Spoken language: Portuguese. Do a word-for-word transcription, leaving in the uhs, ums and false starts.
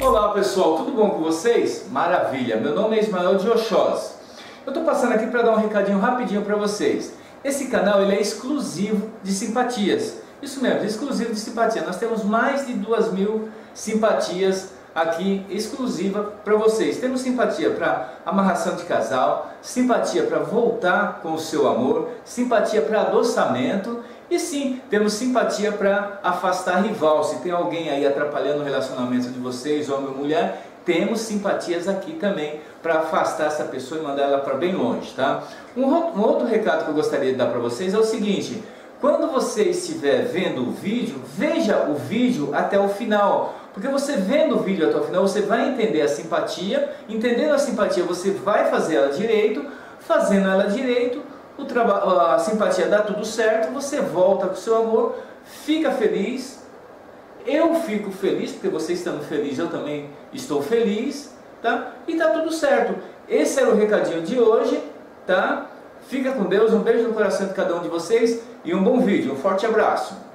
Olá pessoal, tudo bom com vocês? Maravilha! Meu nome é Ismael de Oxós. Eu tô passando aqui para dar um recadinho rapidinho para vocês. Esse canal ele é exclusivo de simpatias. Isso mesmo, exclusivo de simpatia. Nós temos mais de duas mil simpatias aqui, exclusiva para vocês. Temos simpatia para amarração de casal, simpatia para voltar com o seu amor, simpatia para adoçamento e sim, temos simpatia para afastar rival. Se tem alguém aí atrapalhando o relacionamento de vocês, homem ou mulher, temos simpatias aqui também para afastar essa pessoa e mandar ela para bem longe, tá? Um, um outro recado que eu gostaria de dar para vocês é o seguinte: quando você estiver vendo o vídeo, veja o vídeo até o final, porque você vendo o vídeo até o final, você vai entender a simpatia, entendendo a simpatia você vai fazer ela direito, fazendo ela direito, o traba- a simpatia dá tudo certo, você volta com o seu amor, fica feliz, eu fico feliz, porque você estando feliz, eu também estou feliz, tá? E tá tudo certo. Esse era o recadinho de hoje, tá? Fica com Deus, um beijo no coração de cada um de vocês e um bom vídeo, um forte abraço.